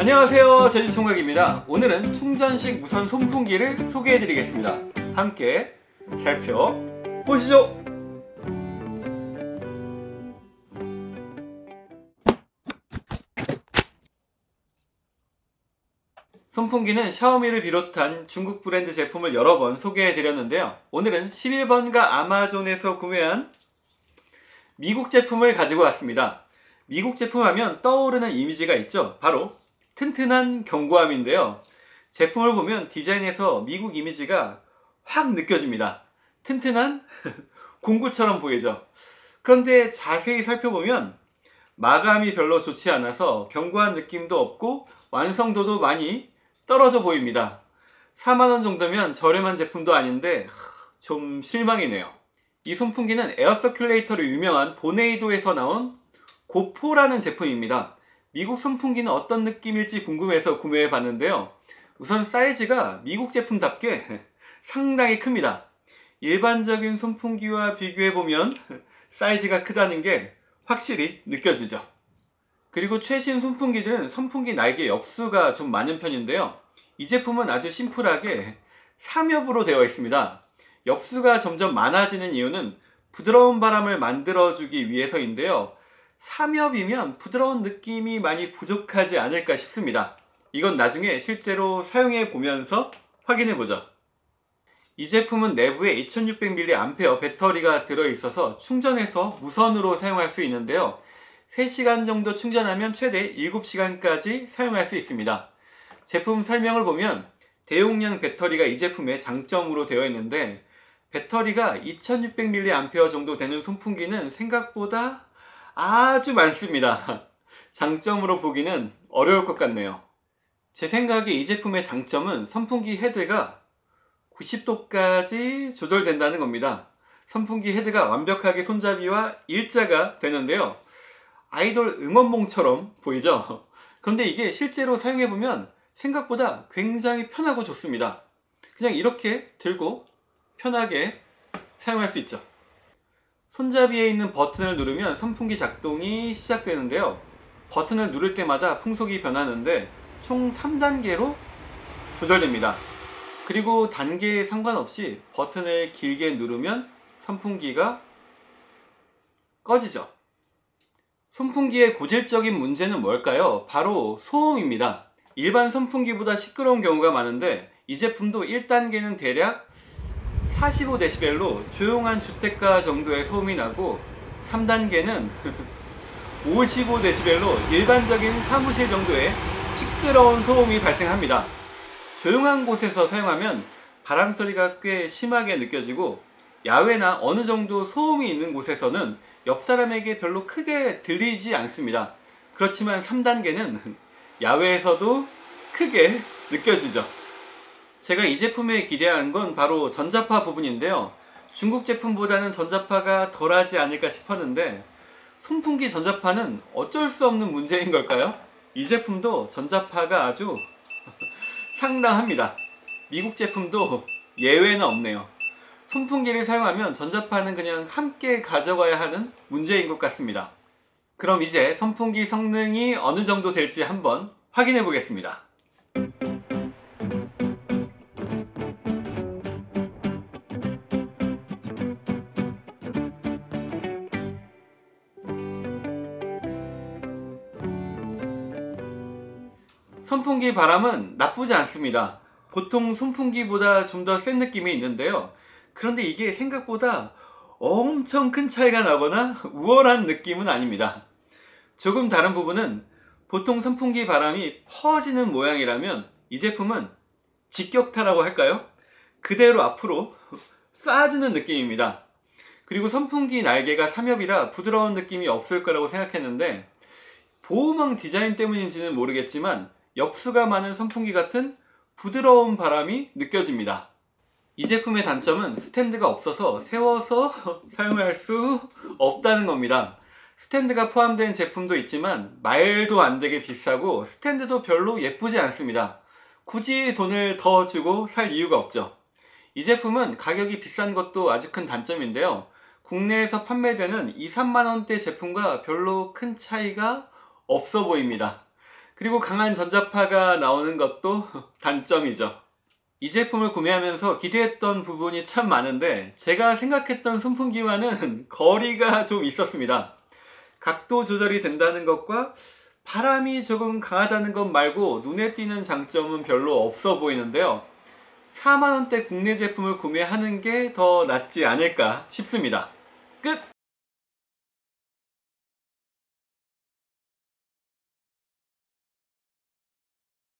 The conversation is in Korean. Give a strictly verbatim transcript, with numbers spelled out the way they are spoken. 안녕하세요, 제주총각입니다. 오늘은 충전식 무선 선풍기를 소개해드리겠습니다. 함께 살펴보시죠. 선풍기는 샤오미를 비롯한 중국 브랜드 제품을 여러 번 소개해드렸는데요, 오늘은 십일 번가 아마존에서 구매한 미국 제품을 가지고 왔습니다. 미국 제품 하면 떠오르는 이미지가 있죠. 바로 튼튼한 경고함인데요, 제품을 보면 디자인에서 미국 이미지가 확 느껴집니다. 튼튼한 공구처럼 보이죠. 그런데 자세히 살펴보면 마감이 별로 좋지 않아서 견고한 느낌도 없고 완성도도 많이 떨어져 보입니다. 사만 원 정도면 저렴한 제품도 아닌데 좀 실망이네요. 이 선풍기는 에어서큘레이터로 유명한 보네이도에서 나온 고포라는 제품입니다. 미국 선풍기는 어떤 느낌일지 궁금해서 구매해 봤는데요, 우선 사이즈가 미국 제품답게 상당히 큽니다. 일반적인 선풍기와 비교해보면 사이즈가 크다는 게 확실히 느껴지죠. 그리고 최신 선풍기들은 선풍기 날개 옆수가 좀 많은 편인데요, 이 제품은 아주 심플하게 삼 엽으로 되어 있습니다. 옆수가 점점 많아지는 이유는 부드러운 바람을 만들어주기 위해서인데요, 삼 엽이면 부드러운 느낌이 많이 부족하지 않을까 싶습니다. 이건 나중에 실제로 사용해 보면서 확인해 보죠. 이 제품은 내부에 이천육백 밀리암페어 배터리가 들어있어서 충전해서 무선으로 사용할 수 있는데요, 세 시간 정도 충전하면 최대 일곱 시간까지 사용할 수 있습니다. 제품 설명을 보면 대용량 배터리가 이 제품의 장점으로 되어 있는데, 배터리가 이천육백 밀리암페어 정도 되는 선풍기는 생각보다 아주 많습니다. 장점으로 보기는 어려울 것 같네요. 제 생각에 이 제품의 장점은 선풍기 헤드가 구십 도까지 조절된다는 겁니다. 선풍기 헤드가 완벽하게 손잡이와 일자가 되는데요, 아이돌 응원봉처럼 보이죠? 그런데 이게 실제로 사용해보면 생각보다 굉장히 편하고 좋습니다. 그냥 이렇게 들고 편하게 사용할 수 있죠. 손잡이에 있는 버튼을 누르면 선풍기 작동이 시작되는데요, 버튼을 누를 때마다 풍속이 변하는데 총 삼 단계로 조절됩니다. 그리고 단계에 상관없이 버튼을 길게 누르면 선풍기가 꺼지죠. 선풍기의 고질적인 문제는 뭘까요? 바로 소음입니다. 일반 선풍기보다 시끄러운 경우가 많은데, 이 제품도 일 단계는 대략 사십오 데시벨로 조용한 주택가 정도의 소음이 나고, 삼 단계는 오십오 데시벨로 일반적인 사무실 정도의 시끄러운 소음이 발생합니다. 조용한 곳에서 사용하면 바람소리가 꽤 심하게 느껴지고, 야외나 어느 정도 소음이 있는 곳에서는 옆 사람에게 별로 크게 들리지 않습니다. 그렇지만 삼 단계는 야외에서도 크게 느껴지죠. 제가 이 제품에 기대한 건 바로 전자파 부분인데요, 중국 제품보다는 전자파가 덜하지 않을까 싶었는데, 선풍기 전자파는 어쩔 수 없는 문제인 걸까요? 이 제품도 전자파가 아주 상당합니다. 미국 제품도 예외는 없네요. 선풍기를 사용하면 전자파는 그냥 함께 가져가야 하는 문제인 것 같습니다. 그럼 이제 선풍기 성능이 어느 정도 될지 한번 확인해 보겠습니다. 선풍기 바람은 나쁘지 않습니다. 보통 선풍기보다 좀 더 센 느낌이 있는데요, 그런데 이게 생각보다 엄청 큰 차이가 나거나 우월한 느낌은 아닙니다. 조금 다른 부분은 보통 선풍기 바람이 퍼지는 모양이라면 이 제품은 직격타라고 할까요? 그대로 앞으로 쏴주는 느낌입니다. 그리고 선풍기 날개가 삼 엽이라 부드러운 느낌이 없을 거라고 생각했는데, 보호망 디자인 때문인지는 모르겠지만 엽수가 많은 선풍기 같은 부드러운 바람이 느껴집니다. 이 제품의 단점은 스탠드가 없어서 세워서 사용할 수 없다는 겁니다. 스탠드가 포함된 제품도 있지만 말도 안 되게 비싸고 스탠드도 별로 예쁘지 않습니다. 굳이 돈을 더 주고 살 이유가 없죠. 이 제품은 가격이 비싼 것도 아주 큰 단점인데요, 국내에서 판매되는 이, 삼만 원대 제품과 별로 큰 차이가 없어 보입니다. 그리고 강한 전자파가 나오는 것도 단점이죠. 이 제품을 구매하면서 기대했던 부분이 참 많은데 제가 생각했던 선풍기와는 거리가 좀 있었습니다. 각도 조절이 된다는 것과 바람이 조금 강하다는 것 말고 눈에 띄는 장점은 별로 없어 보이는데요. 사만 원대 국내 제품을 구매하는 게 더 낫지 않을까 싶습니다. 끝!